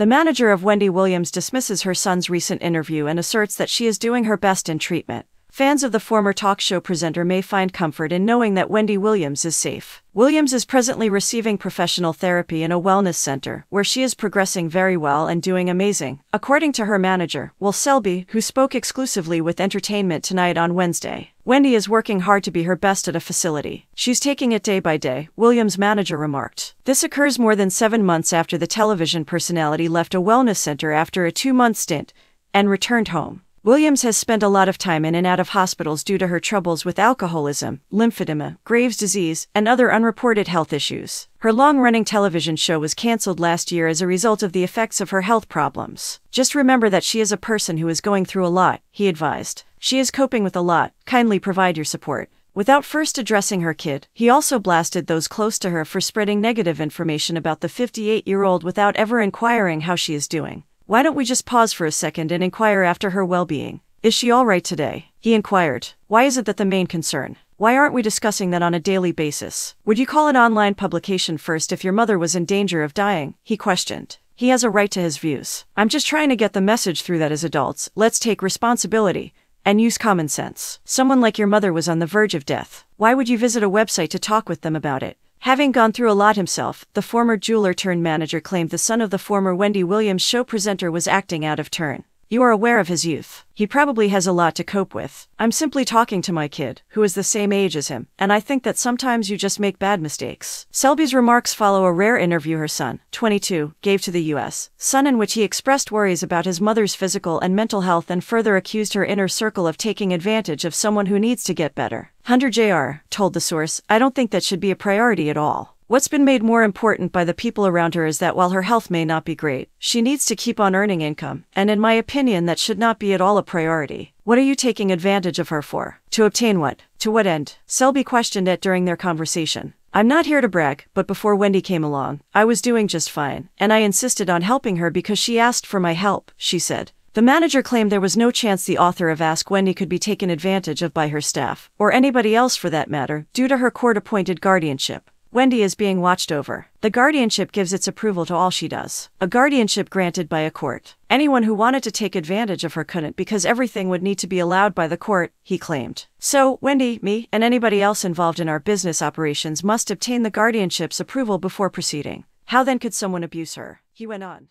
The manager of Wendy Williams dismisses her son's recent interview and asserts that she is doing her best in treatment. Fans of the former talk show presenter may find comfort in knowing that Wendy Williams is safe. Williams is presently receiving professional therapy in a wellness center, where she is progressing very well and doing amazing, according to her manager, Will Selby, who spoke exclusively with Entertainment Tonight on Wednesday. "Wendy is working hard to be her best at a facility. She's taking it day by day," Williams' manager remarked. This occurs more than 7 months after the television personality left a wellness center after a 2-month stint and returned home. Williams has spent a lot of time in and out of hospitals due to her troubles with alcoholism, lymphedema, Graves' disease, and other unreported health issues. Her long-running television show was canceled last year as a result of the effects of her health problems. "Just remember that she is a person who is going through a lot," he advised. "She is coping with a lot. Kindly provide your support." Without first addressing her kid, he also blasted those close to her for spreading negative information about the 58-year-old without ever inquiring how she is doing. "Why don't we just pause for a second and inquire after her well-being? Is she all right today?" he inquired. "Why is it that the main concern? Why aren't we discussing that on a daily basis? Would you call an online publication first if your mother was in danger of dying?" he questioned. "He has a right to his views. I'm just trying to get the message through that as adults, let's take responsibility and use common sense. Someone like your mother was on the verge of death. Why would you visit a website to talk with them about it?" Having gone through a lot himself, the former jeweler-turned-manager claimed the son of the former Wendy Williams show presenter was acting out of turn. "You are aware of his youth. He probably has a lot to cope with. I'm simply talking to my kid, who is the same age as him, and I think that sometimes you just make bad mistakes." Selby's remarks follow a rare interview her son, 22, gave to the U.S. Sun, in which he expressed worries about his mother's physical and mental health and further accused her inner circle of taking advantage of someone who needs to get better. Hunter Jr. told the source, "I don't think that should be a priority at all. What's been made more important by the people around her is that while her health may not be great, she needs to keep on earning income, and in my opinion that should not be at all a priority. What are you taking advantage of her for? To obtain what? To what end?" Selby questioned it during their conversation. "I'm not here to brag, but before Wendy came along, I was doing just fine, and I insisted on helping her because she asked for my help," she said. The manager claimed there was no chance the author of Ask Wendy could be taken advantage of by her staff, or anybody else for that matter, due to her court-appointed guardianship. Wendy is being watched over. The guardianship gives its approval to all she does. A guardianship granted by a court. Anyone who wanted to take advantage of her couldn't because everything would need to be allowed by the court, he claimed. "So, Wendy, me, and anybody else involved in our business operations must obtain the guardianship's approval before proceeding. How then could someone abuse her?" he went on.